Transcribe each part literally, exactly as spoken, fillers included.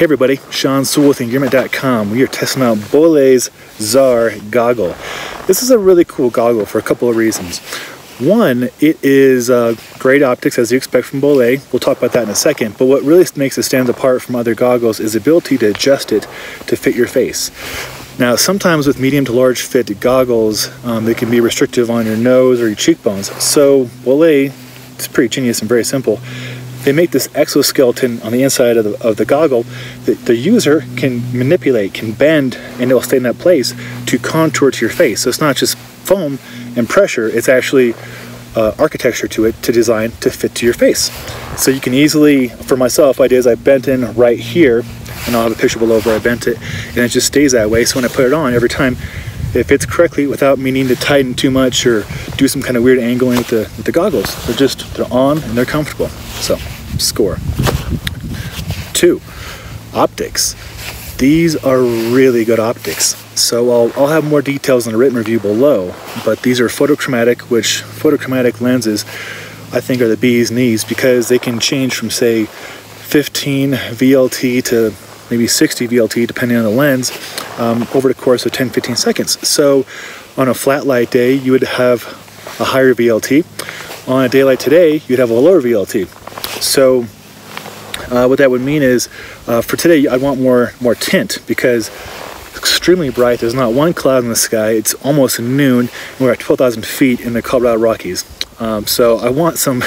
Hey everybody, Sean Sewell with enginet dot com. We are testing out Bolle Tsar goggle. This is a really cool goggle for a couple of reasons. One, it is uh, great optics as you expect from Bolle. We'll talk about that in a second. But what really makes it stand apart from other goggles is the ability to adjust it to fit your face. Now, sometimes with medium to large fit goggles, um, they can be restrictive on your nose or your cheekbones. So Bolle, it's pretty genius and very simple. They make this exoskeleton on the inside of the, of the goggle that the user can manipulate, can bend, and it will stay in that place to contour to your face. So it's not just foam and pressure, it's actually uh, architecture to it to design to fit to your face. So you can easily, for myself, what I did is I bent in right here, and I'll have a picture below where I bent it, and it just stays that way. So when I put it on, every time it fits correctly without meaning to tighten too much or do some kind of weird angling with the, with the goggles. They're just, they're on and they're comfortable. So, score. Two, optics. These are really good optics. So I'll, I'll have more details in the written review below, but these are photochromatic, which photochromatic lenses I think are the bee's knees because they can change from say fifteen V L T to maybe sixty V L T depending on the lens um, over the course of ten to fifteen seconds. So on a flat light day, you would have a higher V L T. On a day like today, you'd have a lower V L T. So uh, what that would mean is uh, for today, I want more, more tint because extremely bright. There's not one cloud in the sky. It's almost noon. And we're at twelve thousand feet in the Colorado Rockies. Um, so I want some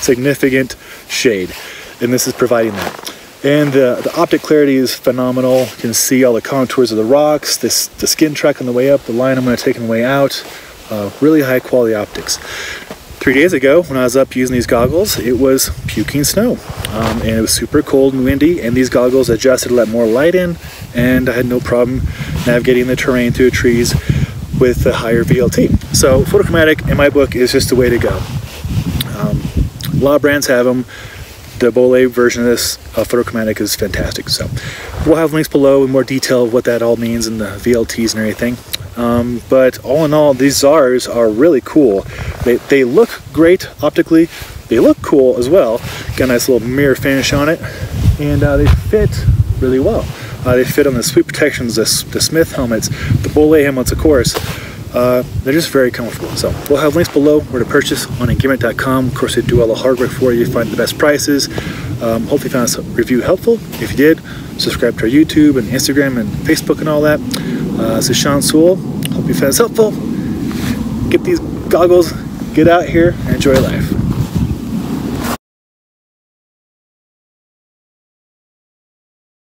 significant shade, and this is providing that. And the, the optic clarity is phenomenal. You can see all the contours of the rocks, this, the skin track on the way up, the line I'm going to take on the way out. Uh, really high quality optics. Three days ago when I was up using these goggles, it was puking snow. Um, and it was super cold and windy, and these goggles adjusted to let more light in, and I had no problem navigating the terrain through trees with a higher V L T. So photochromatic in my book is just the way to go. Um, a lot of brands have them. The Bolle version of this uh, photochromatic is fantastic. So we'll have links below in more detail of what that all means and the V L Ts and everything. Um, but all in all, these Tsars are really cool. They, they look great optically. They look cool as well. Got a nice little mirror finish on it. And uh, they fit really well. Uh, they fit on the sweep protections, the, the Smith helmets, the Bolle helmets, of course. Uh, they're just very comfortable. So we'll have links below where to purchase on enginet dot com. Of course, they do all the hardware for you. You find the best prices. Um, hopefully you found this review helpful. If you did, subscribe to our YouTube and Instagram and Facebook and all that. Uh, this is Sean Sewell. Hope you found this helpful. Get these goggles, get out here, and enjoy life.